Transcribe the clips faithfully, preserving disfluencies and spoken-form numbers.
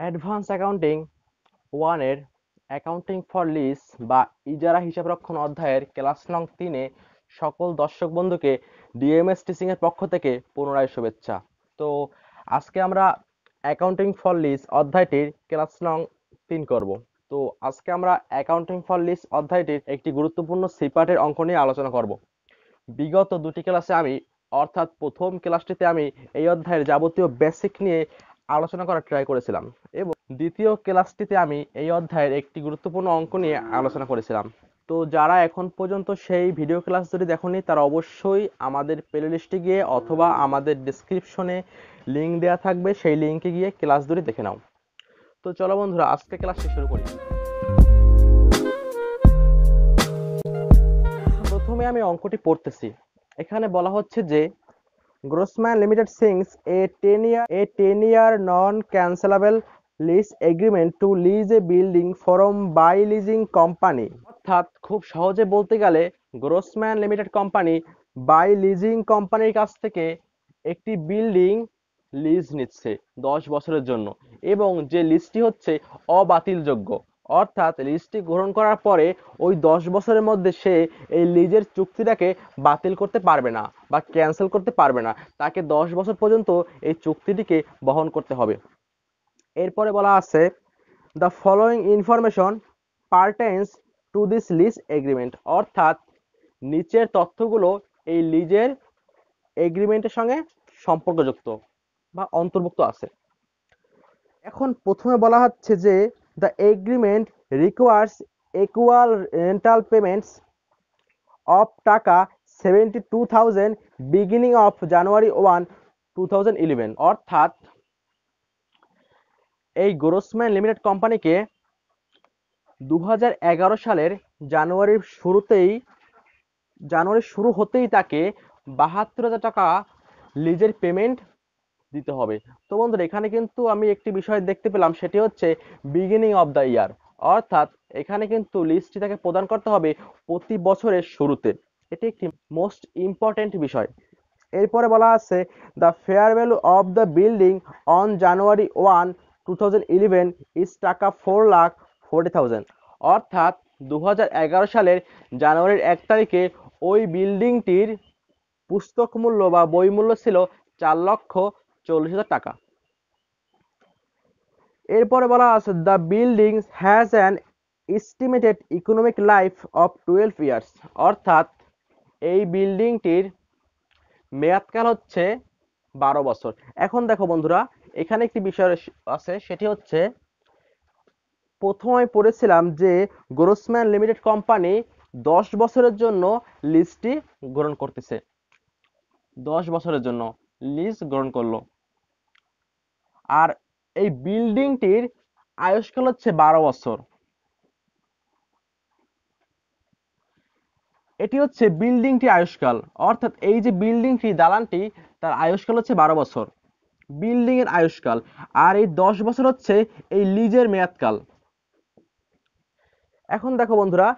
Advance accounting ওয়ানের accounting for lease বা ইজারা হিসাবরক্ষণ অধ্যায়ের ক্লাস নং তিনে সকল দর্শক বন্ধুকে ডিএমএস টিচিংয়ের পক্ষ থেকে পুনরায় শুভেচ্ছা। তো আজকে আমরা অ্যাকাউন্টিং ফর লিস অধ্যায়টির ক্লাস নং তিন করব। তো আজকে আমরা অ্যাকাউন্টিং ফর লিস অধ্যায়টির একটি গুরুত্বপূর্ণ সিপার্টের অঙ্ক নিয়ে আলোচনা করব। বিগত দুটি ক্লাসে আমি অর্থাৎ প্রথম ক্লাসটিতে আমি এই অধ্যায়ের যাবতীয় বেসিক নিয়ে আলোচনা করার ট্রাই করেছিলাম এবং দ্বিতীয় ক্লাসটিতে আমি এই অধ্যায়ের একটি গুরুত্বপূর্ণ অঙ্ক নিয়ে আলোচনা করেছিলাম। তো যারা এখন পর্যন্ত সেই ভিডিও ক্লাস যদি দেখোনি তারা অবশ্যই আমাদের প্লেলিস্টে গিয়ে অথবা আমাদের ডেসক্রিপশনে লিঙ্ক দেওয়া থাকবে, সেই লিঙ্কে গিয়ে ক্লাস দুটি দেখে নাও। তো চলো বন্ধুরা, আজকে ক্লাসটি শুরু করি। প্রথমে আমি অঙ্কটি পড়তেছি। এখানে বলা হচ্ছে যে Grossman Limited sings a ten-year a ten-year non-cancelable lease agreement to lease a building from by leasing company. অর্থাৎ খুব সহজে বলতে গেলে Grossman Limited company by leasing কোম্পানির কাছ থেকে একটি বিল্ডিং লিজ নিচ্ছে দশ বছরের জন্য, এবং যে লিজটি হচ্ছে অবাতিলযোগ্য। অর্থাৎ লিজটি গ্রহণ করার পরে ওই দশ বছরের মধ্যে সে এই লিজের চুক্তিটাকে বাতিল করতে পারবে না বা ক্যান্সেল করতে পারবে না, তাকে দশ বছর পর্যন্ত এই চুক্তিটিকে বহন করতে হবে। এরপরে বলা আছে the following information pertains to this lease agreement. অর্থাৎ নিচের তথ্যগুলো এই লিজের এগ্রিমেন্টের সঙ্গে সম্পর্কযুক্ত বা অন্তর্ভুক্ত আছে। এখন প্রথমে বলা হচ্ছে যে The agreement requires equal rental payments of taka seventy-two thousand beginning of January first two thousand eleven. অর্থাৎ এই Grossman Limited কোম্পানিকে দুই হাজার এগারো সালের জানুয়ারির শুরুতেই জানুয়ারি শুরু হতেই তাকে বাহাত্তর হাজার টাকা লিজের পেমেন্ট দিতে হবে। তো বন্ধুরা, এখানে কিন্তু আমি একটি বিষয় দেখতে পেলাম, সেটি হচ্ছে বিগিনিং অফ দ্য ইয়ার। অর্থাৎ এখানে কিন্তু লিস্টটি তাকে প্রদান করতে হবে প্রতি বছরের শুরুতে। এটি একটি মোস্ট ইম্পর্টেন্ট বিষয়। এরপরে বলা আছে the fair value of the building on January one two thousand eleven is taka four lakh forty thousand. অর্থাৎ দু হাজার এগারো সালের জানুয়ারির এক তারিখে ওই বিল্ডিংটির পুস্তক মূল্য বা বই মূল্য ছিল চার লক্ষ চল্লিশ হাজার টাকা। এরপরে বলা আছে the building has an estimated economic life of twelve years. অর্থাৎ এই বিল্ডিংটির মেয়াদকাল হচ্ছে বারো বছর। এখন দেখো বন্ধুরা, এখানে একটি বিষয় আছে, সেটি হচ্ছে প্রথমে পড়েছিলাম যে Grossman Limited কোম্পানি দশ বছরের জন্য লিজটি গ্রহণ করতেছে, দশ বছরের জন্য লিজ গ্রহণ করলো। আর এই বিল্ডিংটির আয়ুষ্কাল হচ্ছে বারো বছর। এটি হচ্ছে বিল্ডিংটির আয়ুষ্কাল। অর্থাৎ এই যে বিল্ডিংটি, দালানটি, তার আয়ুষ্কাল হচ্ছে বারো বছর, বিল্ডিং এর আয়ুষ্কাল। আর এই দশ বছর হচ্ছে এই লিজের মেয়াদকাল। এখন দেখো বন্ধুরা,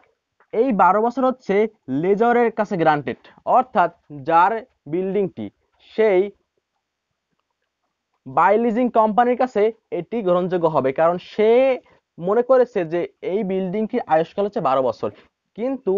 এই বারো বছর হচ্ছে লেজরের কাছে গ্রান্টেড। অর্থাৎ যার বিল্ডিংটি, সেই বাই লিজিং কোম্পানির কাছে এটি গ্রহণযোগ্য হবে, কারণ সে মনে করেছে যে এই বিল্ডিংটির আয়ুষ্কাল হচ্ছে বারো বছর। কিন্তু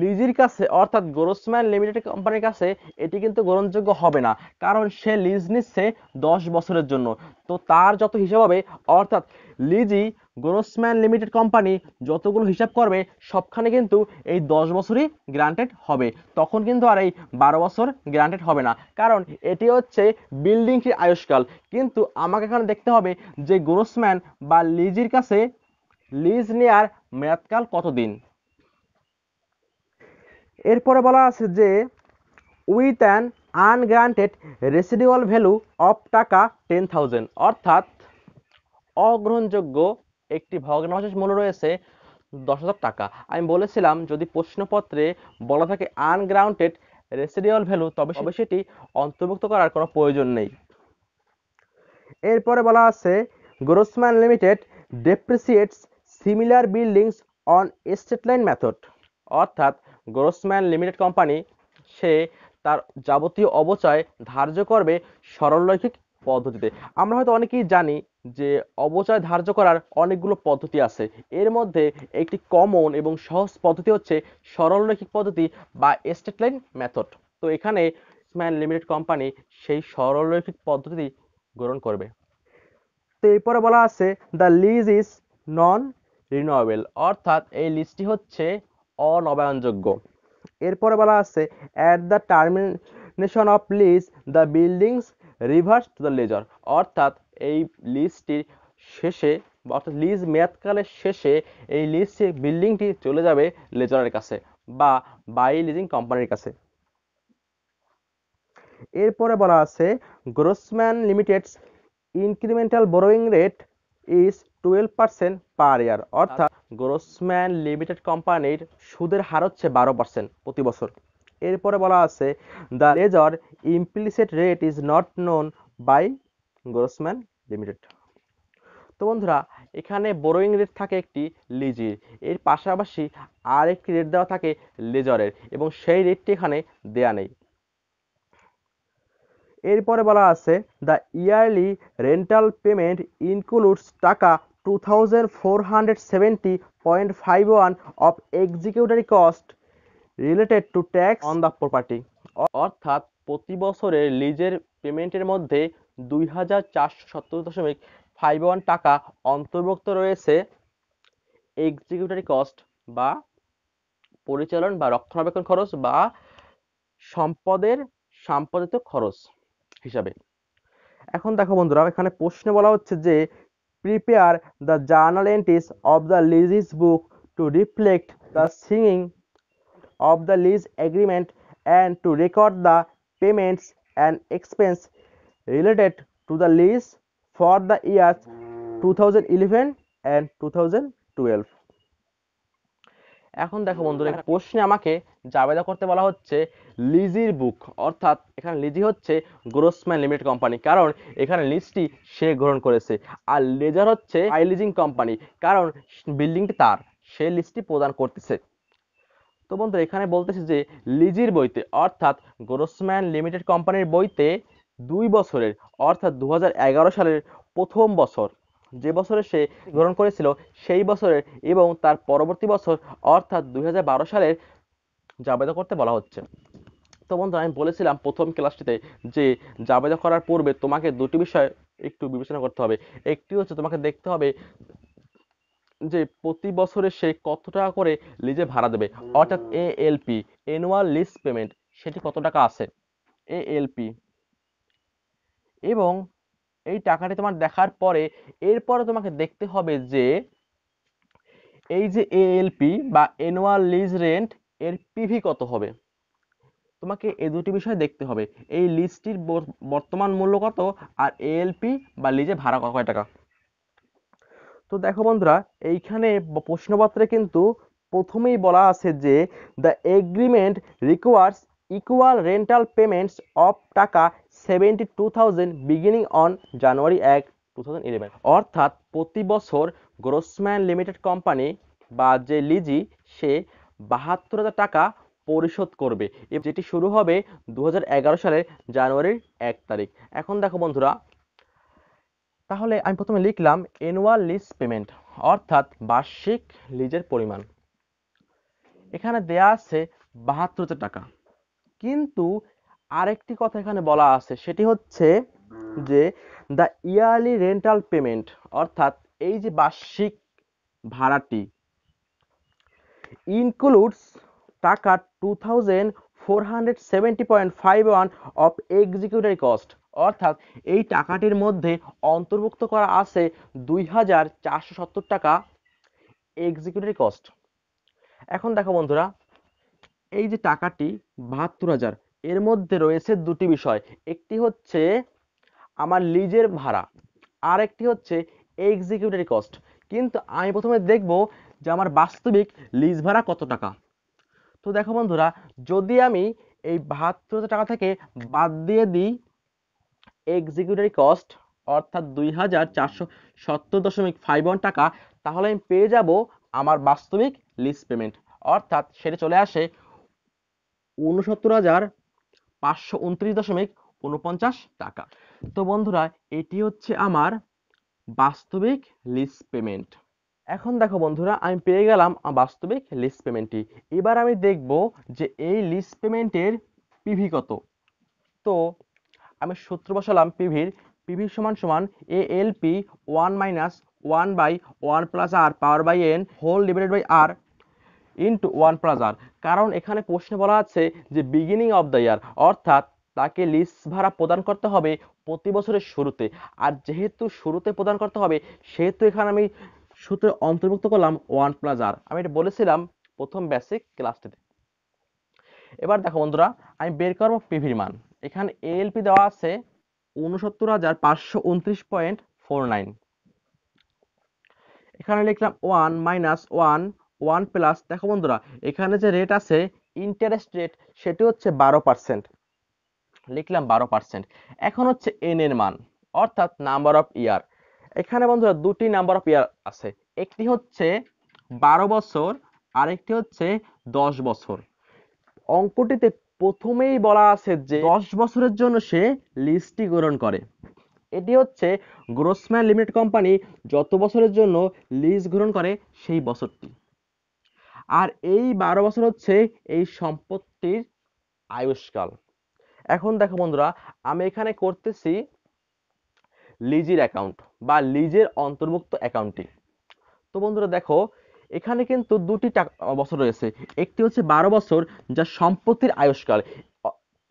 লিজের কাছে অর্থাৎ Grossman Limited কোম্পানির কাছে এটি কিন্তু গ্রহণযোগ্য হবে না, কারণ সে লিজ নিচ্ছে দশ বছরের জন্য। তো তার যত হিসাব হবে, অর্থাৎ লিজি Grossman Limited কোম্পানি যতগুলো হিসাব করবে সবখানে কিন্তু এই দশ বছরই গ্রান্টেড হবে, তখন কিন্তু আর এই বারো বছর গ্রান্টেড হবে না, কারণ এটি হচ্ছে বিল্ডিংটির আয়ুষ্কাল। কিন্তু আমাকে এখানে দেখতে হবে যে Grossman বা লিজির কাছে লিজ নেয়ার মেয়াদকাল কতদিন। এরপরে বলা আছে যে with an unguaranteed residual value of taka ten thousand. অর্থাৎ অগ্রহণযোগ্য একটি ভগ্নাবশেষ মূল্য রয়েছে দশ হাজার টাকা। আমি বলেছিলাম যদি প্রশ্নপত্রে বলা থাকে আনগ্রান্টেড রেসিডুয়াল ভ্যালু, তবে তবে সেটি অন্তর্ভুক্ত করার কোনো প্রয়োজন নেই। এরপরে বলা আছে Grossman Limited depreciates similar buildings on straight line method. অর্থাৎ Grossman Limited কোম্পানি সে তার যাবতীয় অবচয় ধার্য করবে সরলরৈখিক পদ্ধতিতে। আমরা হয়তো অনেকেই জানি যে অবচয় ধার্য করার অনেকগুলো পদ্ধতি আছে, এর মধ্যে একটি কমন এবং সহজ পদ্ধতি হচ্ছে সরলরৈখিক পদ্ধতি বা স্ট্রেট লাইন মেথড। তো এখানে স্ম্যান লিমিটেড কোম্পানি সেই সরলরৈখিক পদ্ধতি গ্রহণ করবে। তো এরপরে বলা আছে the lease is non renewable, অর্থাৎ এই লিজটি হচ্ছে অনবায়নযোগ্য। এরপরে বলা আছে at the termination of lease the buildings reverse to the lessor, অর্থাৎ এই লিজটির শেষে অর্থাৎ লিজ মেয়াদকালের শেষে এই লিজটি বিল্ডিংটি চলে যাবে লেজারের কাছে বা বাই লিজিং কোম্পানির কাছে। এরপরে বলা আছে Grossman লিমিটেডস incremental borrowing rate is twelve percent per year, অর্থাৎ গ্রোসম্যান লিমিটেড কোম্পানির সুদের হার হচ্ছে বারো পার্সেন্ট প্রতি বছর। এরপরে বলা আছে the lessor implicit rate is not known by Grossman Limited. তো বন্ধুরা এখানে বোরোয়িং রেট থাকে একটি লিজির, এর পাশাপাশি আর একটি রেট দেওয়া থাকে লেজারের এবং সেই রেটটি এখানে দেয়া নেই। এরপরে বলা আছে the yearly rental payment includes taka two thousand four hundred seventy point five one of executory cost related to tax on the property, অর্থাৎ প্রতি বছরের লিজের পেমেন্টের মধ্যে দুই হাজার চারশো সত্তর দশমিক ফাইভ ওয়ান টাকা অন্তর্ভুক্ত রয়েছে এক্সিকিউটরি কস্ট বা পরিচালন বা রক্ষণাবেক্ষণ খরচ বা সম্পদের সাম্পাদিত খরচ হিসাবে। এখন দেখো বন্ধুরা, এখানে প্রশ্নে বলা হচ্ছে যে prepare the journal entries of the lease book to reflect the signing of the lease agreement and to record the payments and expense related to the lease for the years two thousand eleven and two thousand twelve. এখন দেখো বন্ধুরা, প্রশ্নে আমাকে জাবেদা করতে বলা হচ্ছে লিজির বুক, অর্থাৎ এখানে লিজি হচ্ছে গ্রোসম্যান লিমিটেড কোম্পানি কারণ এখানে লিজটি সে গ্রহণ করেছে, আর লেজার হচ্ছে বাই লিজিং কোম্পানি কারণ বিল্ডিংটি তার, সে লিজটি প্রদান করতেছে। তো বন্ধুরা এখানে বলতেছে যে লিজির বইতে অর্থাৎ গ্রোসম্যান লিমিটেড কোম্পানির বইতে দুই বছরের অর্থাৎ দু হাজার এগারো সালের প্রথম বছর যে বছরে সে গ্রহণ করেছিল সেই বছরের এবং তার পরবর্তী বছর অর্থাৎ দুই হাজার বারো সালের জাবেদা করতে বলা হচ্ছে। তো বন্ধুরা আমি বলেছিলাম প্রথম ক্লাসটিতে যে জাবেদা করার পূর্বে তোমাকে দুটি বিষয় একটু বিবেচনা করতে হবে। একটি হচ্ছে তোমাকে দেখতে হবে যে প্রতি বছরে সে কত টাকা করে লিজে ভাড়া দেবে, অর্থাৎ A L P annual lease payment, সেটি কত টাকা আছে এ এল পি, এবং এই টাকাটি তোমার দেখার পরে এরপরে তোমাকে দেখতে হবে যে এই যে এএলপি বা অ্যানুয়াল লিজ রেন্ট এর পিভি কত হবে। তোমাকে এই দুটি বিষয় দেখতে হবে, এই লিজটির বর্তমান মূল্য কত আর এএলপি বা লিজে ভাড়া কয় টাকা। তো দেখো বন্ধুরা এইখানে প্রশ্নপত্রে কিন্তু প্রথমেই বলা আছে যে the agreement requires equal rental payments of taka seventy two thousand beginning on January এক টু থাউজেন্ড ইলেভেন, অর্থাৎ প্রতি বছর গ্রোসম্যান লিমিটেড কোম্পানি বা যে লিজি সে বাহাত্তর হাজার টাকা পরিশোধ করবে, যেটি শুরু হবে দু হাজার এগারো সালের জানুয়ারির এক তারিখ। এখন দেখো বন্ধুরা, তাহলে আমি প্রথমে লিখলাম অ্যানুয়াল লিজ পেমেন্ট অর্থাৎ বার্ষিক লিজের পরিমাণ, এখানে দেয়া আছে বাহাত্তর হাজার টাকা। কিন্তু আরেকটি কথা এখানে বলা আছে, সেটি হচ্ছে যে দ্য ইয়ারলি রেন্টাল পেমেন্ট, অর্থাৎ এই যে বার্ষিক ভাড়াটি includes taka two thousand four hundred seventy point five one of executive cost, অর্থাৎ এই টাকাটির মধ্যে অন্তর্ভুক্ত করা আছে দুই হাজার চারশো সত্তর টাকা এক্সিকিউটিভ কস্ট। এখন দেখো বন্ধুরা, এই যে টাকাটি বাহাত্তর হাজার, এর মধ্যে রয়েছে দুটি বিষয়, একটি হচ্ছে আমার লিজের ভাড়া আর একটি হচ্ছে এক্সিকিউটরি কস্ট। কিন্তু আমি প্রথমে দেখব যে আমার বাস্তবিক লিজ ভাড়া কত টাকা। তো দেখো বন্ধুরা, যদি আমি এই বাহাত্তর হাজার টাকা থেকে বাদ দিয়ে দিই এক্সিকিউটরি কস্ট অর্থাৎ দুই হাজার চারশো সত্তর দশমিক ফাইভ ওয়ান টাকা, তাহলে আমি পেয়ে যাব আমার বাস্তবিক লিজ পেমেন্ট, অর্থাৎ সেটা চলে আসে ঊনসত্তর হাজার পাঁচশো উনত্রিশ দশমিক উনপঞ্চাশ টাকা। তো বন্ধুরা এটি হচ্ছে আমার বাস্তবিক লিজ পেমেন্ট। এখন দেখো বন্ধুরা আমি পেয়ে গেলাম বাস্তবিক লিজ পেমেন্টটি। এবার আমি দেখব যে এই লিজ পেমেন্টের পিভি কত। তো আমি সূত্র বসালাম পিভির, পিভি সমান সমান A L P one minus one by one plus r power by n whole divided by r into one plus r. কারণ এখানে প্রশ্নে বলা আছে যে বিগিনিং অফ দ্য ইয়ার, অর্থাৎ তাকে লিজ ভাড়া প্রদান করতে হবে প্রতি বছরের শুরুতে, আর যেহেতু শুরুতে প্রদান করতে হবে সেহেতু এখানে আমি সূত্রে অন্তর্ভুক্ত করলাম ওয়ান প্লাস আর। আমি এটা বলেছিলাম প্রথম বেসিক ক্লাসটিতে। এবার দেখো বন্ধুরা আমি বের করবো পিভির মান। এখানে এএলপি দেওয়া আছে উনসত্তর হাজার পাঁচশো উনত্রিশ পয়েন্ট ফোর নাইন। এখানে লিখলাম one minus one one plus, দেখো বন্ধুরা এখানে যে রেট আছে ইন্টারেস্ট রেট সেটি হচ্ছে বারো পার্সেন্ট, লিখলাম বারো পার্সেন্ট। এখন হচ্ছে এন এর মান অর্থাৎ নাম্বার অফ ইয়ার। এখানে বন্ধুরা দুটি নাম্বার অফ ইয়ার আছে, একটি হচ্ছে বারো বছর আর একটি হচ্ছে দশ বছর। অঙ্কটিতে প্রথমেই বলা আছে যে দশ বছরের জন্য সে লিজটি গ্রহণ করে। এটি হচ্ছে গ্রোসম্যান লিমিটেড কোম্পানি যত বছরের জন্য লিজ গ্রহণ করে সেই বছরটি। আর এই বারো বছর হচ্ছে এই সম্পত্তির আয়ুষ্কাল। এখন দেখো বন্ধুরা আমি এখানে করতেছি লিজের অ্যাকাউন্ট বা লিজের অন্তর্ভুক্ত অ্যাকাউন্টটি। তো বন্ধুরা দেখো এখানে কিন্তু দুটি বছর রয়েছে, একটি হচ্ছে বারো বছর যা সম্পত্তির আয়ুষ্কাল।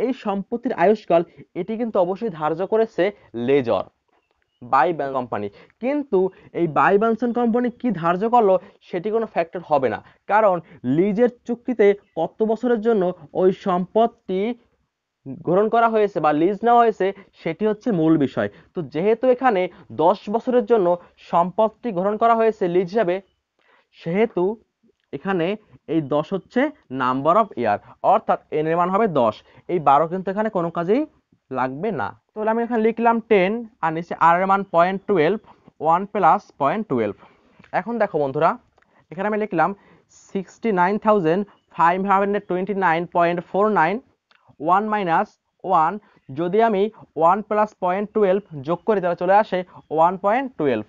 এই সম্পত্তির আয়ুষ্কাল এটি কিন্তু অবশ্যই ধার্য করেছে লেজর বাই বানসন কোম্পানি, কিন্তু এই বাই বানসন কোম্পানি কি ধার্য করলো সেটি কোনো ফ্যাক্টর হবে না, কারণ লিজের চুক্তিতে কত বছরের জন্য ওই সম্পত্তি গ্রহণ করা হয়েছে বা লিজ নেওয়া হয়েছে সেটি হচ্ছে মূল বিষয়। তো যেহেতু এখানে দশ বছরের জন্য সম্পত্তি গ্রহণ করা হয়েছে লিজ হিসাবে, সেহেতু এখানে এই দশ হচ্ছে নাম্বার অফ ইয়ার অর্থাৎ এন এর মান হবে দশ। এই বারো কিন্তু এখানে কোনো কাজেই লাগবে না। তাহলে আমি এখানে লিখলাম টেন আর নিচে আর এর মান point twelve, one plus point twelve. এখন দেখো বন্ধুরা এখানে আমি লিখলাম sixty nine thousand five hundred twenty nine point four nine one minus one, যদি আমি ওয়ান প্লাস পয়েন্ট টুয়েলভ যোগ করি তাহলে চলে আসে ওয়ান পয়েন্ট টুয়েলভ,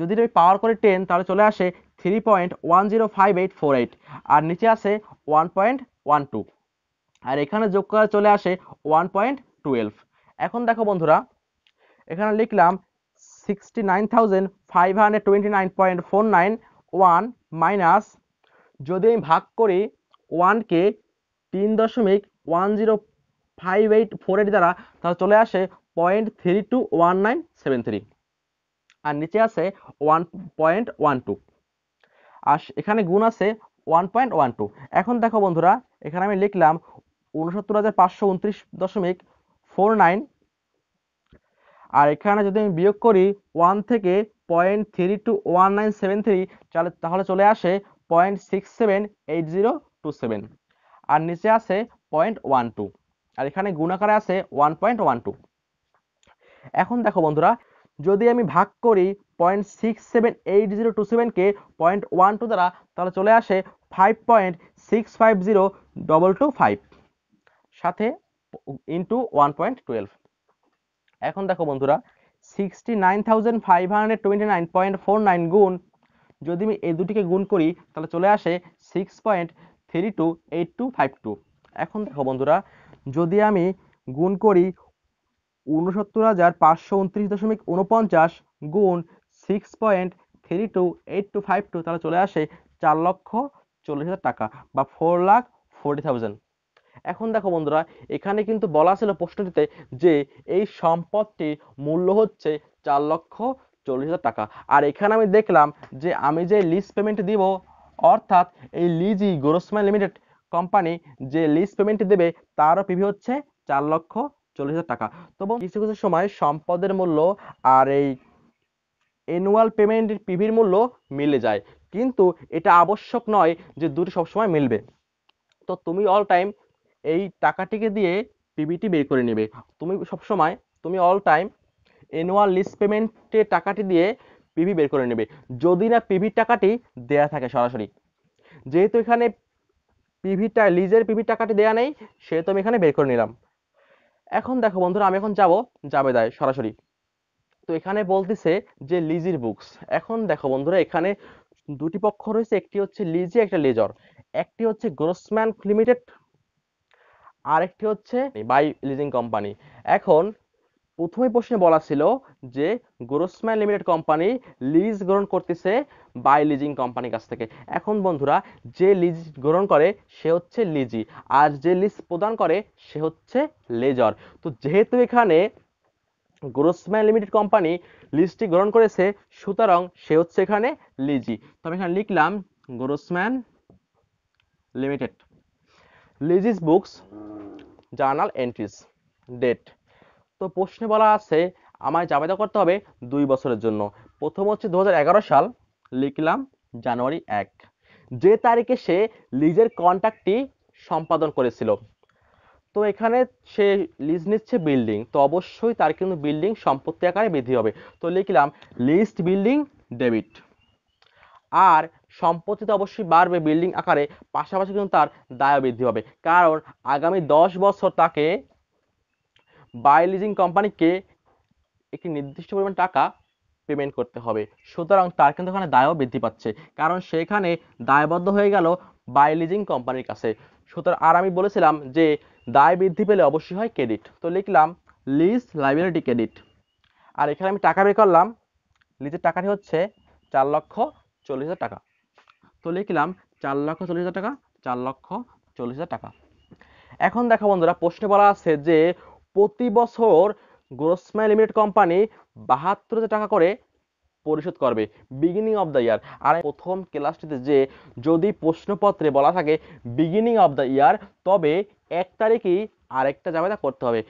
যদি আমি পাওয়ার করে টেন তাহলে চলে আসে three point one zero five eight four eight, আর নিচে আসে ওয়ান পয়েন্ট ওয়ান টু, আর এখানে যোগ করে চলে আসে ওয়ান পয়েন্ট টুয়েলভ। এখন দেখো বন্ধুরা এখানে লিখলাম sixty nine thousand five hundred twenty nine point four nine one minus, যদি আমি ভাগ করি ওয়ানকে তিন দশমিক one zero five eight four eight দ্বারা তাহলে চলে আসে point three two one nine seven three, আর নিচে আসে ওয়ান পয়েন্ট ওয়ান টু, আর এখানে গুণ আছে ওয়ান পয়েন্ট ওয়ান টু। এখন দেখো বন্ধুরা এখানে আমি লিখলাম উনসত্তর হাজার পাঁচশো উনত্রিশ দশমিক ফোর নাইন, আর এখানে যদি আমি বিয়োগ করি ওয়ান থেকে point three two one nine seven three তাহলে চলে আসে point six seven eight zero two seven, আর নিচে আসে পয়েন্ট ওয়ান টু, আর এখানে গুণ আকারে আছে ওয়ান পয়েন্ট ওয়ান টু। এখন দেখো বন্ধুরা যদি আমি ভাগ করি point six seven eight zero two সেভেনকে পয়েন্ট ওয়ান টু দ্বারা তাহলে চলে আসে five point six five zero double two five সাথে ইন্টু ওয়ান পয়েন্ট টুয়েলভ। এখন দেখো বন্ধুরা sixty nine thousand five hundred twenty nine point four nine গুণ, যদি আমি এই দুটিকে গুণ করি তাহলে চলে আসে six point three two eight two five two. এখন দেখো বন্ধুরা যদি আমি গুণ করি উনসত্তর হাজার পাঁচশো উনত্রিশ দশমিক উনপঞ্চাশ গুণ six point three two eight two five two তাহলে চলে আসে চার লক্ষ চল্লিশ হাজার টাকা বা ফোর লাখ ফোরটি থাউজেন্ড। এখন দেখো বন্ধুরা এখানে কিন্তু বলা ছিল প্রশ্নটিতে যে এই সম্পদটির মূল্য হচ্ছে চার লক্ষ চল্লিশ হাজার টাকা, আর এখানে আমি দেখলাম যে আমি যে লিজ পেমেন্ট দিব অর্থাৎ এই লিজি গ্রোসম্যান লিমিটেড কোম্পানি যে লিজ পেমেন্ট দেবে তারও পিভি হচ্ছে চার লক্ষ চল্লিশ হাজার টাকা। তো কিছু কিছু সময় সম্পদের মূল্য আর এই অ্যানুয়াল পেমেন্টের পিভির মূল্য মিলে যায়, কিন্তু এটা আবশ্যক নয় যে দুটো সবসময় মিলবে। তো তুমি অল টাইম এই টাকাটিকে দিয়ে পিভিটি বের করে নেবে, তুমি সবসময় তুমি অল টাইম অ্যানুয়াল লিজ পেমেন্টের টাকাটি দিয়ে পিভি বের করে নেবে, যদি না পিভির টাকাটি দেয়া থাকে সরাসরি। যেহেতু এখানে পিভিটা লিজের পিভির টাকাটি দেয়া নেই সেহেতু আমি এখানে বের করে নিলাম। এখন দেখো বন্ধুরা, আমি এখন যাব জাবেদায় সরাসরি। তো এখানে বলতেছে যে লিজির বুকস। এখন দেখো বন্ধুরা, এখানে দুটি পক্ষ রয়েছে, একটি হচ্ছে লিজি, একটা লেজর। একটি হচ্ছে গ্রোসম্যান লিমিটেড, আর একটি হচ্ছে বাই লিজিং কোম্পানি। এখন প্রথমে প্রশ্নে বলা ছিল যে গ্রোসম্যান লিমিটেড কোম্পানি লিজ গ্রহণ করতেছে বাই লিজিং কোম্পানির কাছ থেকে। এখন বন্ধুরা, যে লিজ গ্রহণ করে সে হচ্ছে লিজি, আর যে লিজ প্রদান করে সে হচ্ছে লেজর। তো যেহেতু এখানে গ্রোসম্যান লিমিটেড কোম্পানি লিজটি গ্রহণ করেছে, সুতরাং সে হচ্ছে এখানে লিজি। তো আমি এখানে লিখলাম Grossman limited lessee's books journal entries date. তো প্রশ্নে বলা আছে আমায় জাবেদা করতে হবে দুই বছরের জন্য। প্রথম হচ্ছে দু হাজার এগারো সাল, লিখলাম জানুয়ারি এক, যে তারিখে সে লিজের কন্ট্রাক্টটি সম্পাদন করেছিল। তো এখানে সে লিজ নিচ্ছে বিল্ডিং, তো অবশ্যই তার কিন্তু বিল্ডিং সম্পত্তি আকারে বৃদ্ধি হবে। তো লিখলাম লিস্ট বিল্ডিং ডেবিট, আর সম্পত্তি তো অবশ্যই বাড়বে বিল্ডিং আকারে, পাশাপাশি কিন্তু তার দায় বৃদ্ধি হবে, কারণ আগামী দশ বছর তাকে বাই লিজিং কোম্পানিকে একটি নির্দিষ্ট পরিমাণ টাকা পেমেন্ট করতে হবে। সুতরাং তার কিন্তু এখানে দায়ও বৃদ্ধি পাচ্ছে, কারণ সেখানে দায়বদ্ধ হয়ে গেল বাই লিজিং কোম্পানির কাছে। সুতরাং আর আমি বলেছিলাম যে দায় বৃদ্ধি পেলে অবশ্যই হয় ক্রেডিট। তো লিখলাম লিজ লাইবিলিটি ক্রেডিট, আর এখানে আমি টাকা বের করলাম, লিজের টাকাটি হচ্ছে চার লক্ষ চল্লিশ হাজার টাকা। তো লিখলাম চার লক্ষ চল্লিশ হাজার টাকা চার লক্ষ চল্লিশ হাজার টাকা। এখন দেখো বন্ধুরা, প্রশ্নে বলা আছে যে প্রতি বছর গ্রোসম্যান লিমিটেড কোম্পানি বাহাত্তর হাজার টাকা করে পরিশোধ করবে বিগিনিং অফ দ্য ইয়ার। আর প্রথম ক্লাসটিতে যে যদি প্রশ্নপত্রে বলা থাকে বিগিনিং অফ দ্য ইয়ার, তবে এক তারিখই আরেকটা জাবেদা করতে হবে,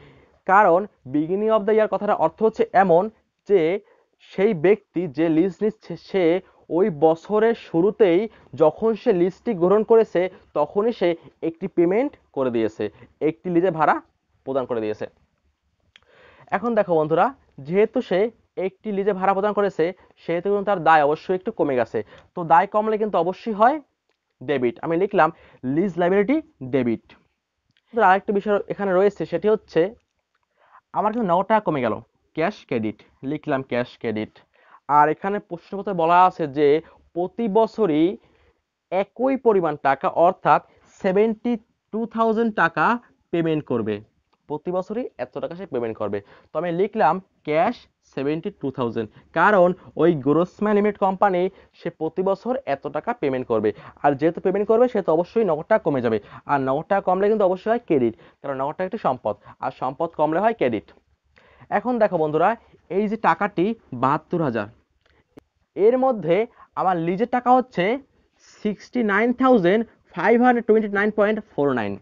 কারণ বিগিনিং অফ দ্য ইয়ার কথাটা অর্থ হচ্ছে এমন যে সেই ব্যক্তি যে লিজ নিচ্ছে সে ওই বছরের শুরুতেই যখন সে লিজটি গ্রহণ করেছে তখনই সে একটি পেমেন্ট করে দিয়েছে, একটি লিজে ভাড়া প্রদান করে দিয়েছে। এখন দেখো বন্ধুরা, যেহেতু সে একটি লিজে ভাড়া প্রদান করেছে সেহেতু কিন্তু তার দায় অবশ্যই একটু কমে গেছে। তো দায় কমলে কিন্তু অবশ্যই হয় ডেবিট। আমি লিখলাম লিজ লাইবিলিটি ডেবিট। আরেকটি বিষয় এখানে রয়েছে, সেটি হচ্ছে আমার কিন্তু নয় টাকা কমে গেল ক্যাশ ক্রেডিট, লিখলাম ক্যাশ ক্রেডিট। আর এখানে প্রশ্নপত্রে বলা আছে যে প্রতি বছরই একই পরিমাণ টাকা অর্থাৎ সেভেন্টি টু থাউজেন্ড টাকা পেমেন্ট করবে, প্রতি বছরই এত টাকা সে পেমেন্ট করবে। তো আমি লিখলাম ক্যাশ সেভেন্টি টু থাউজেন্ড, কারণ ওই গ্রোসম্যান লিমিটেড কোম্পানি সে প্রতি বছর এত টাকা পেমেন্ট করবে, আর যেহেতু পেমেন্ট করবে সেহেতু অবশ্যই নগদ টাকা কমে যাবে। আর নগদ টাকা কমলে কিন্তু অবশ্যই হয় ক্রেডিট, কারণ নগদ টাকা একটি সম্পদ, আর সম্পদ কমলে হয় ক্রেডিট। এখন দেখো বন্ধুরা, এই যে টাকাটি বাহাত্তর হাজার, এর মধ্যে আমার লিজের টাকা হচ্ছে sixty nine thousand five hundred twenty nine point four nine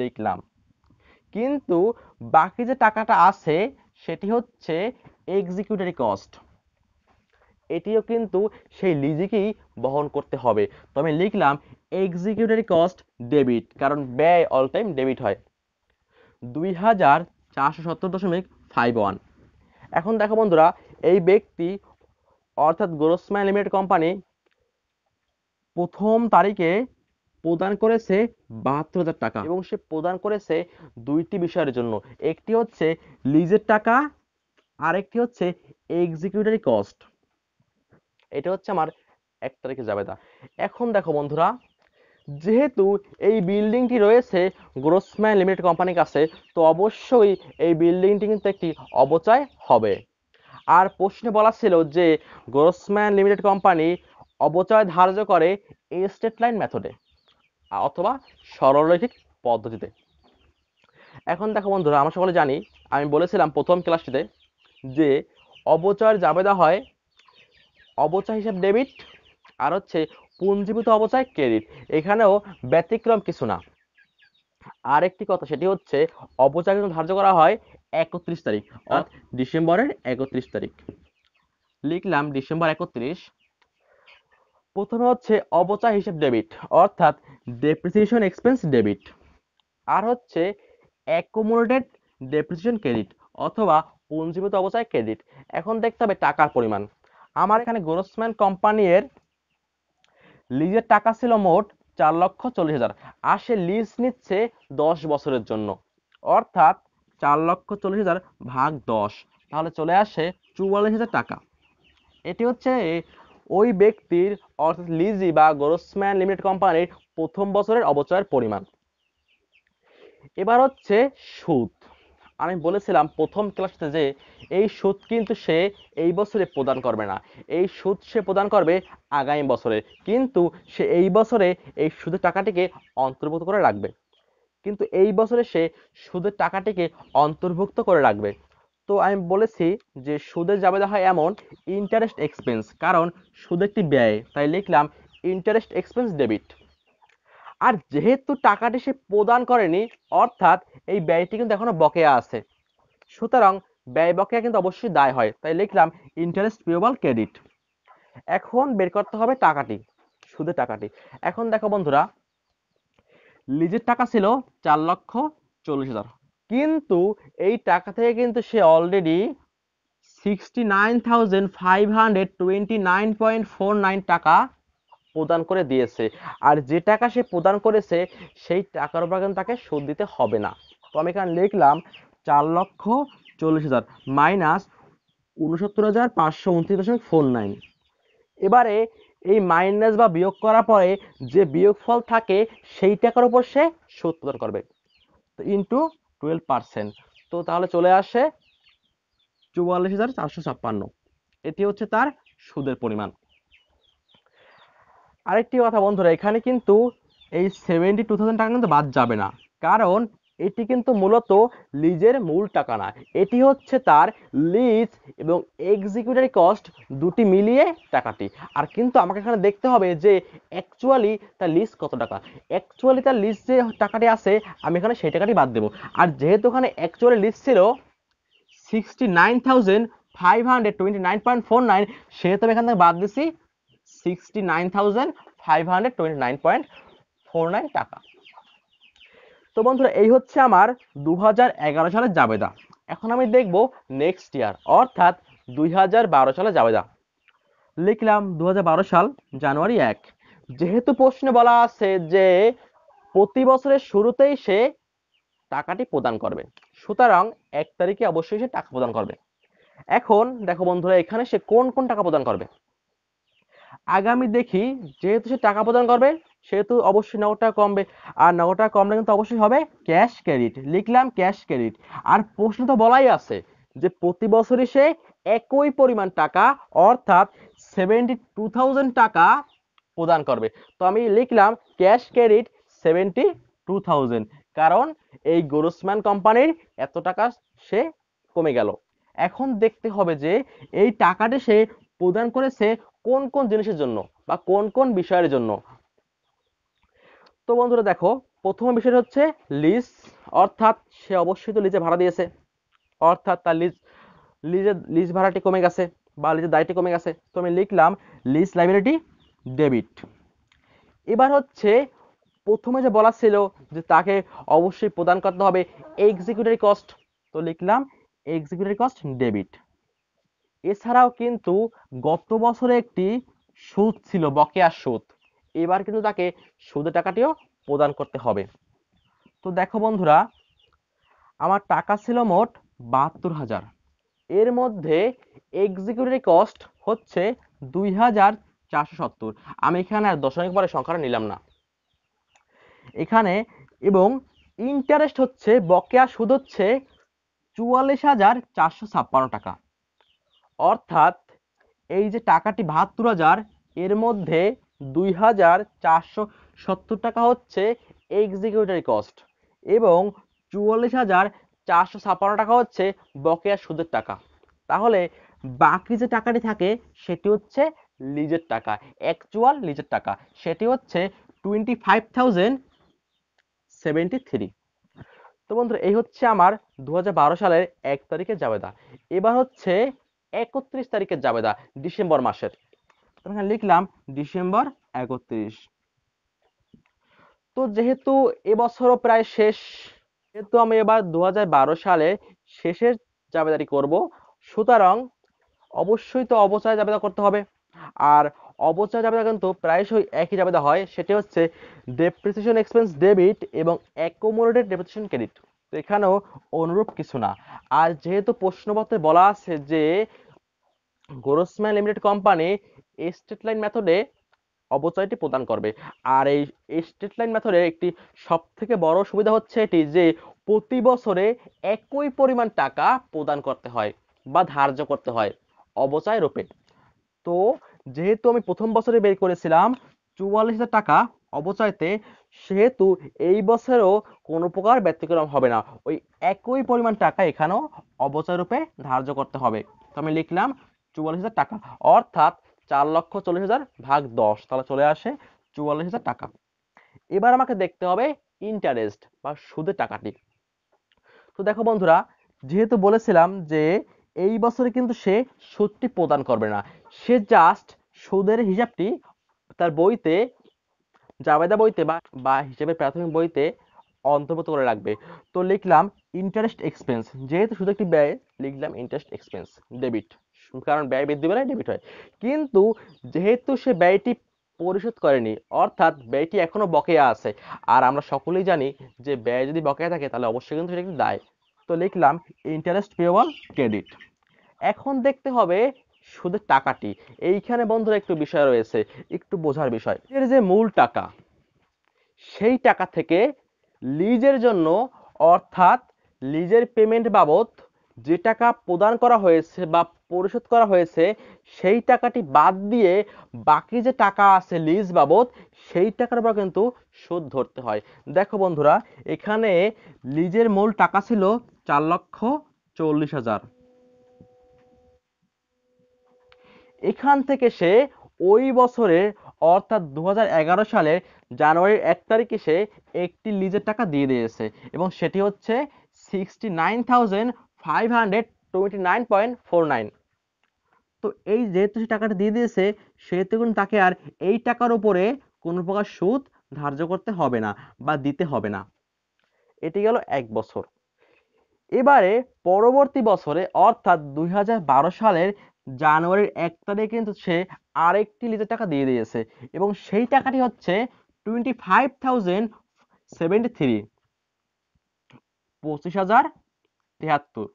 লিখলাম, কিন্তু বাকি যে টাকাটা আছে সেটি হচ্ছে এক্সিকিউটরি কস্ট, এটিও কিন্তু সেই লিজিকেই বহন করতে হবে। তো আমি লিখলাম এক্সিকিউটরি কস্ট ডেবিট, কারণ ব্যয় অল টাইম ডেবিট হয়, দুই হাজার চারশো সত্তর দশমিক ফাইভ ওয়ান। এখন দেখো বন্ধুরা, এই ব্যক্তি অর্থাৎ গ্রোসম্যান লিমিটেড কোম্পানি প্রথম তারিখে প্রদান করেছে বাহাত্তর হাজার টাকা, এবং সে প্রদান করেছে দুইটি বিষয়ের জন্য, একটি হচ্ছে লিজের টাকা, আরেকটি হচ্ছে এক্সিকিউটরি কস্ট। এটা হচ্ছে আমার এক তারিখে জাবেদা। এখন দেখো বন্ধুরা, যেহেতু এই বিল্ডিংটি রয়েছে গ্রোসম্যান লিমিটেড কোম্পানির কাছে, তো অবশ্যই এই বিল্ডিংটি কিন্তু একটি অবচয় হবে। আর প্রশ্নে বলা ছিল যে গ্রোসম্যান লিমিটেড কোম্পানি অবচয় ধার্য করে স্টেট লাইন মেথডে অথবা সরলরৈখিক পদ্ধতিতে। এখন দেখো বন্ধুরা, আমরা সকলে জানি, আমি বলেছিলাম প্রথম ক্লাসটিতে যে অবচয়ের জাবেদা হয় অবচয় হিসাব ডেবিট, আর হচ্ছে পুঞ্জীভূত অবচয় ক্রেডিট। এখানেও ব্যতিক্রম কিছু না। আর একটি কথা, সেটি হচ্ছে অবচয় কিন্তু ধার্য করা হয় একত্রিশ তারিখ, অর্থাৎ ডিসেম্বরের একত্রিশ তারিখ। লিখলাম ডিসেম্বর একত্রিশ। প্রথমে হচ্ছে অবচয় হিসাব ডেবিট অর্থাৎ ডেপ্রিসিয়েশন এক্সপেন্স ডেবিট, আর হচ্ছে অ্যাকুমুলেটেড ডেপ্রিসিয়েশন ক্রেডিট অথবা পুঞ্জীভূত অবচয় ক্রেডিট। এখন দেখতে হবে টাকার পরিমাণ। আমার এখানে গ্রোসম্যান কোম্পানির লিজের টাকা ছিল মোট চার লক্ষ চল্লিশ হাজার, আর সে লিজ নিচ্ছে দশ বছরের জন্য, অর্থাৎ চার লক্ষ চল্লিশ হাজার ভাগ দশ, তাহলে চলে আসে চুয়াল্লিশ হাজার টাকা। এটি হচ্ছে ওই ব্যক্তির অর্থাৎ লিজি বা গ্রোসম্যান লিমিটেড কোম্পানির প্রথম বছরের অবচয়ের পরিমাণ। এবার হচ্ছে সুদ। আমি বলেছিলাম প্রথম ক্লাসে যে এই সুদ কিন্তু সে এই বছরে প্রদান করবে না, এই সুদ সে প্রদান করবে আগামী বছরে, কিন্তু সে এই বছরে এই সুদের টাকাটিকে অন্তর্ভুক্ত করে রাখবে, কিন্তু এই বছরে সে সুদের টাকাটিকে অন্তর্ভুক্ত করে রাখবে। তো আমি বলেছি যে সুদের জাবেদা হয় এমন ইন্টারেস্ট এক্সপেন্স, কারণ সুদ একটি ব্যয়, তাই লিখলাম ইন্টারেস্ট এক্সপেন্স ডেবিট। আর যেহেতু টাকাটি সে প্রদান করেনি অর্থাৎ এই ব্যয়টি কিন্তু এখনো বকেয়া আছে, সুতরাং ব্যয় বকেয়া কিন্তু অবশ্যই দায় হয়, তাই লিখলাম ইন্টারেস্ট পেয়েবল ক্রেডিট। এখন বের করতে হবে টাকাটি, সুদের টাকাটি। এখন দেখো বন্ধুরা, লিজের টাকা ছিল চার লক্ষ চল্লিশ হাজার, কিন্তু এই টাকা থেকে কিন্তু সে already sixty nine thousand five hundred twenty nine point four nine টাকা প্রদান করে দিয়েছে। আর যে টাকা সে প্রদান করেছে সেই টাকার উপর কিন্তু তাকে সুদ দিতে হবে না। তো আমি এখানে লিখলাম চার লক্ষ চল্লিশ হাজার মাইনাস উনসত্তর হাজার পাঁচশো উনত্রিশ দশমিক ফোর নাইন। এবারে এই মাইনাস বা বিয়োগ করার পরে যে বিয়োগফল থাকে সেই টাকার উপর সে সুদ প্রদান করবে, তো ইন্টু টুয়েলভ পার্সেন্ট, তো তাহলে চলে আসে চুয়াল্লিশ হাজার চারশো ছাপ্পান্ন। এটি হচ্ছে তার সুদের পরিমাণ। আরেকটি কথা বন্ধুরা, এখানে কিন্তু এই সেভেন্টি টু থাউজেন্ড টাকা কিন্তু বাদ যাবে না, কারণ এটি কিন্তু মূলত লিজের মূল টাকা না, এটি হচ্ছে তার লিজ এবং এক্সিকিউটরি কস্ট দুটি মিলিয়ে টাকাটি। আর কিন্তু আমাকে এখানে দেখতে হবে যে অ্যাকচুয়ালি তার লিজ কত টাকা, অ্যাকচুয়ালি তার লিজ যে টাকাটি আছে আমি এখানে সেই টাকাটি বাদ দেবো। আর যেহেতু ওখানে অ্যাকচুয়ালি লিজ ছিল sixty nine thousand five hundred twenty nine point four nine, সেহেতু আমি এখান থেকে বাদ দিছি sixty nine thousand five hundred twenty nine point four nine টাকা। তো বন্ধুরা এই হচ্ছে আমার দু হাজার এগারো সালের জাবেদা। এখন আমি দেখব নেক্সট ইয়ার অর্থাৎ দুই হাজার বারো সালের জাবেদা। লিখলাম দু হাজার বারো সাল জানুয়ারি এক। যেহেতু প্রশ্নে বলা আছে যে প্রতি বছরের শুরুতেই সে টাকাটি প্রদান করবে, সুতরাং এক তারিখে অবশ্যই সে টাকা প্রদান করবে। এখন দেখো বন্ধুরা এখানে সে কোন কোন টাকা প্রদান করবে। আগামী দেখি, যেহেতু সে টাকা প্রদান করবে সেহেতু অবশ্যই নগদ টাকা কমবে, আর নগদ টাকা কমলে কিন্তু অবশ্যই হবে ক্যাশ ক্রেডিট। লিখলাম ক্যাশ ক্রেডিট। আর প্রশ্ন তো বলাই আছে যে প্রতি বছরই সে একই পরিমাণ টাকা অর্থাৎ সেভেন্টি টু থাউজেন্ড টাকা প্রদান করবে, তো আমি লিখলাম cash credit seventy two thousand, কারণ এই গ্রোসম্যান কোম্পানির এত টাকা সে কমে গেল। এখন দেখতে হবে যে এই টাকাটি সে প্রদান করেছে কোন কোন জিনিসের জন্য বা কোন কোন বিষয়ের জন্য। তো বন্ধুরা দেখো, প্রথম বিষয় হচ্ছে লিজ, অর্থাৎ সে অবশ্যই তো লিজে ভাড়া দিয়েছে, অর্থাৎ তার লিজ লিজে লিজ ভাড়াটি কমে গেছে বা লিজের দায়টি কমে গেছে, তো আমি লিখলাম লিজ লাইবিলিটি ডেবিট। এবার হচ্ছে প্রথমে যে বলা ছিল যে তাকে অবশ্যই প্রদান করতে হবে এক্সিকিউটরি কস্ট, তো লিখলাম এক্সিকিউটরি কস্ট ডেবিট। এছাড়াও কিন্তু গত বছরে একটি সুদ ছিল বকেয়া সুদ, এবার কিন্তু তাকে সুদের টাকাটিও প্রদান করতে হবে। তো দেখো বন্ধুরা, আমার টাকা ছিল মোট বাহাত্তর হাজার, এর মধ্যে এক্সিকিউটিভ কস্ট হচ্ছে দুই হাজার চারশো সত্তর, আমি এখানে আর দশমিক পরে সংখ্যাটা নিলাম না এখানে, এবং ইন্টারেস্ট হচ্ছে বকেয়া সুদ হচ্ছে চুয়াল্লিশ হাজার চারশো ছাপ্পান্ন টাকা। অর্থাৎ এই যে টাকাটি বাহাত্তর হাজার, এর মধ্যে দুই হাজার চারশো সত্তর টাকা হচ্ছে এক্সিকিউটরি কস্ট এবং চুয়াল্লিশ হাজার চারশো ছাপ্পান্ন টাকা হচ্ছে বকেয়া সুদের টাকা। তাহলে বাকি যে টাকাটি থাকে সেটি হচ্ছে লিজের টাকা, অ্যাকচুয়াল লিজের টাকা, সেটি হচ্ছে twenty five thousand seventy three. তো বন্ধুরা এই হচ্ছে আমার দু হাজার বারো সালের এক তারিখে জাবেদা। এবার হচ্ছে একত্রিশ তারিখের জাবেদা ডিসেম্বর মাসের, লিখলাম ডিসেম্বর একত্রিশ। তো যেহেতু এবছরও প্রায় শেষ, যেহেতু আমি এবার দু হাজার বারো সালে শেষের জাবেদারি করব, সুতরাং অবশ্যই তো অবচয় জাবেদা করতে হবে। আর অবচয় জাবেদা কিন্তু প্রায়শই একই জাবেদা হয়, সেটি হচ্ছে ডেপ্রিসিয়েশন এক্সপেন্স ডেবিট এবং অ্যাকুমুলেটেড ডেপ্রিসিয়েশন ক্রেডিট। তো এখানেও অনুরূপ কিছু না। আর যেহেতু প্রশ্নপত্রে বলা আছে যে Grossman limited company straight line মেথডে অবচয়টি প্রদান করবে, আর এই স্ট্রেট লাইন মেথডের একটি সবথেকে বড় সুবিধা হচ্ছে এটি যে প্রতি বছরে একই পরিমাণ টাকা প্রদান করতে হয় বা ধার্য করতে হয় অবচয় রূপে। তো যেহেতু আমি প্রথম বছরে বের করেছিলাম চুয়াল্লিশ হাজার টাকা অবচয়তে, সেহেতু এই বছরও কোনো প্রকার ব্যতিক্রম হবে না, ওই একই পরিমাণ টাকা এখানেও অবচয় রূপে ধার্য করতে হবে। তো আমি লিখলাম চুয়াল্লিশ হাজার টাকা, অর্থাৎ চার লক্ষ চল্লিশ হাজার ভাগ দশ, তাহলে চলে আসে চুয়াল্লিশ হাজার টাকা। এবার আমাকে দেখতে হবে ইন্টারেস্ট বা সুদের টাকাটি। তো দেখো বন্ধুরা, যেহেতু বলেছিলাম যে এই বছরে কিন্তু সে সুদটি প্রদান করবে না, সে জাস্ট সুদের হিসাবটি তার বইতে, জাবেদা বইতে বা বা হিসাবে প্রাথমিক বইতে অন্তর্ভুক্ত করে রাখবে। তো লিখলাম ইন্টারেস্ট এক্সপেন্স, যেহেতু শুধু একটি ব্যয় লিখলাম ইন্টারেস্ট এক্সপেন্স ডেবিট, কারণ ব্যয় বৃদ্ধি পেলে ডেবিট হয়। কিন্তু যেহেতু সে ব্যয়টি পরিশোধ করেনি, অর্থাৎ ব্যয়টি এখনো বকেয়া আছে, আর আমরা সকলেই জানি যে ব্যয় যদি বকেয়া থাকে তাহলে অবশ্যই কিন্তু সেটা একটি দায়। তো লিখলাম ইন্টারেস্ট পেয়েবল ক্রেডিট। এখন দেখতে হবে সুদের টাকাটি। এইখানে বন্ধুরা একটু বিষয় রয়েছে, একটু বোঝার বিষয়, এর যে মূল টাকা সেই টাকা থেকে লিজের জন্য অর্থাৎ লিজের পেমেন্ট বাবদ যে টাকা প্রদান করা হয়েছে বা পরিশোধ করা হয়েছে সেই টাকাটি বাদ দিয়ে বাকি যে টাকা আছে লিজ বাবদ সেই টাকার উপর কিন্তু সুদ ধরতে হয়। দেখো বন্ধুরা, এখানে লিজের মূল টাকা ছিল চার লক্ষ চল্লিশ হাজার, এখান থেকে সে ওই বছরের অর্থাৎ দু হাজার এগারো সালের জানুয়ারির এক তারিখে সে একটি লিজের টাকা দিয়ে দিয়েছে, এবং সেটি হচ্ছে sixty nine thousand five hundred twenty nine point four nine. তো এই যেহেতু সে টাকাটা দিয়ে দিয়েছে সেহেতু কিন্তু তাকে আর এই টাকার উপরে কোনো প্রকার সুদ ধার্য করতে হবে না বা দিতে হবে না। এটি গেল এক বছর। এবারে পরবর্তী বছরে অর্থাৎ দুই হাজার বারো সালের জানুয়ারির এক তারিখে কিন্তু সে আরেকটি লিজের টাকা দিয়ে দিয়েছে, এবং সেই টাকাটি হচ্ছে twenty five thousand seventy three পঁচিশ হাজার তিয়াত্তর।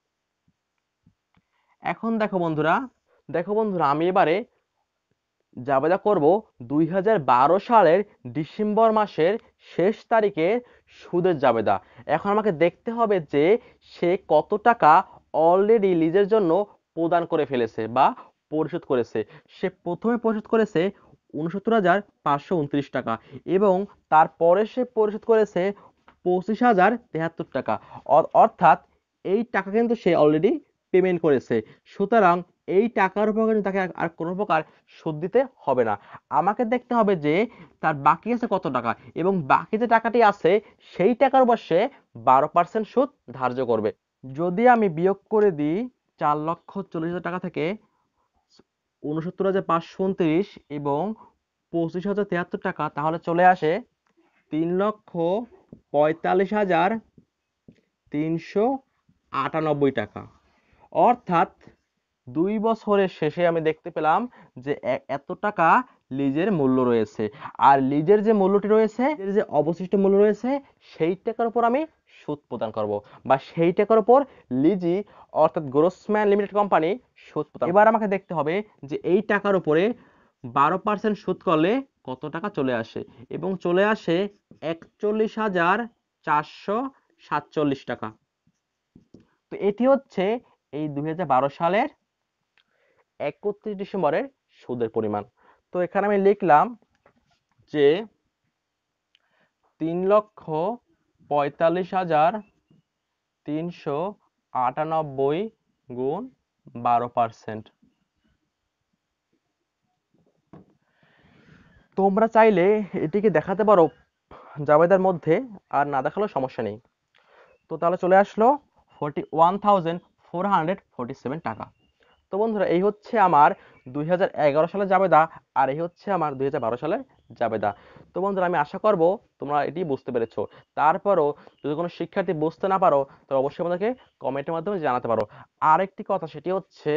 এখন দেখো বন্ধুরা, দেখো বন্ধুরা আমি এবারে জাবেদা করব দুই হাজার বারো সালের ডিসেম্বর মাসের শেষ তারিখে সুদের জাবেদা। এখন আমাকে দেখতে হবে যে সে কত টাকা অলরেডি লিজের জন্য প্রদান করে ফেলেছে বা পরিশোধ করেছে। সে প্রথমে পরিশোধ করেছে উনসত্তর হাজার পাঁচশো উনত্রিশ টাকা, এবং তারপরে সে পরিশোধ করেছে পঁচিশ হাজার তেহাত্তর টাকা, অর্থাৎ এই টাকা কিন্তু সে অলরেডি পেমেন্ট করেছে। সুতরাং এই টাকার উপর কিন্তু তাকে আর কোনো প্রকার সুদ দিতে হবে না। আমাকে দেখতে হবে যে তার বাকি আছে কত টাকা, এবং বাকি যে টাকাটি আছে সেই টাকার উপর সে বারো পার্সেন্ট সুদ ধার্য করবে। যদি আমি বিয়োগ করে দিই চার লক্ষ চল্লিশ হাজার টাকা থেকে উনসত্তর হাজার পাঁচশো উনত্রিশ এবং পঁচিশ হাজার তিয়াত্তর টাকা, তাহলে চলে আসে তিন লক্ষ পঁয়তাল্লিশ হাজার তিনশো আটানব্বই টাকা। অর্থাৎ দুই বছরের শেষে আমি দেখতে পেলাম যে এত টাকা লিজের মূল্য রয়েছে, আর লিজের যে মূল্যটি রয়েছে, যে অবশিষ্ট মূল্য রয়েছে সেই টাকার উপর আমি সুদ প্রদান করব, বা সেই টাকার উপর লিজি অর্থাৎ গ্রোসম্যান লিমিটেড কোম্পানি সুদ প্রদান। এবার আমাকে দেখতে হবে যে এই টাকার উপরে বারো পার্সেন্ট সুদ করলে কত টাকা চলে আসে, এবং চলে আসে একচল্লিশ হাজার চারশো সাতচল্লিশ টাকা। তো এটি হচ্ছে এই দুই হাজার বারো সালের একত্রিশ ডিসেম্বরের সুদের পরিমাণ। তো এখানে আমি লিখলাম যে তিন লক্ষ পঁয়তাল্লিশ হাজার তিনশো আটানব্বই গুণ বারো পার্সেন্ট। তোমরা চাইলে এটিকে দেখাতে পারো জাবেদার মধ্যে, আর না দেখালেও সমস্যা নেই। তো তাহলে চলে আসলো forty one thousand four hundred forty seven টাকা। তো বন্ধুরা, এই হচ্ছে আমার দুই হাজার এগারো সালের জাবেদা, আর এই হচ্ছে আমার দুই হাজার বারো সালের জাবেদা। তো বন্ধুরা, আমি আশা করব তোমরা এটি বুঝতে পেরেছ। তারপরও যদি কোনো শিক্ষার্থী বুঝতে না পারো তো অবশ্যই আমাদেরকে কমেন্টের মাধ্যমে জানাতে পারো। আরেকটি কথা, সেটি হচ্ছে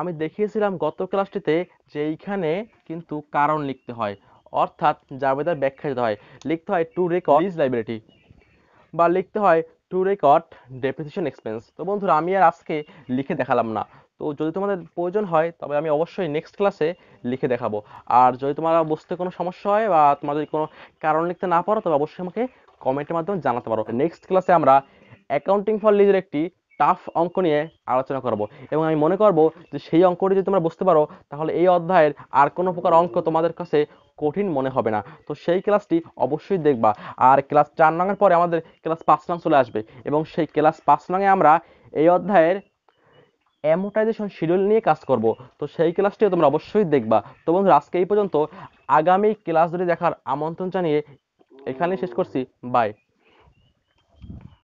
আমি দেখিয়েছিলাম গত ক্লাসটিতে যে এইখানে কিন্তু কারণ লিখতে হয়, অর্থাৎ জাবেদার ব্যাখ্যা দিতে হয়, লিখতে হয় টু রেকর্ড লিজ লাইবিলিটি, বা লিখতে হয় to record depreciation expense. তো বন্ধুরা আমি আর আজকে লিখে দেখালাম না, তো যদি তোমাদের প্রয়োজন হয় তবে আমি অবশ্যই নেক্সট ক্লাসে লিখে দেখাবো। আর যদি তোমরা বুঝতে কোনো সমস্যা হয় বা তোমাদের কোনো কারণ লিখতে না পারো তবে অবশ্যই আমাকে কমেন্টের মাধ্যমে জানাতে পারো। নেক্সট ক্লাসে আমরা অ্যাকাউন্টিং ফর লিজের একটি টাফ অঙ্ক নিয়ে আলোচনা করব এবং আমি মনে করব যে সেই অঙ্কটি যদি তোমরা বুঝতে পারো তাহলে এই অধ্যায়ের আর কোনো প্রকার অঙ্ক তোমাদের কাছে কঠিন মনে হবে না। তো সেই ক্লাসটি অবশ্যই দেখবা। আর ক্লাস চার নং এর পরে আমাদের ক্লাস পাঁচ নং চলে আসবে এবং সেই ক্লাস পাঁচ নং এ আমরা এই অধ্যায়ের অ্যামোর্টাইজেশন শিডিউল নিয়ে কাজ করব, তো সেই ক্লাসটিও তোমরা অবশ্যই দেখবা। তো বন্ধুরা আজকে এই পর্যন্ত, আগামী ক্লাস দুটি দেখার আমন্ত্রণ জানিয়ে এখানেই শেষ করছি। বাই।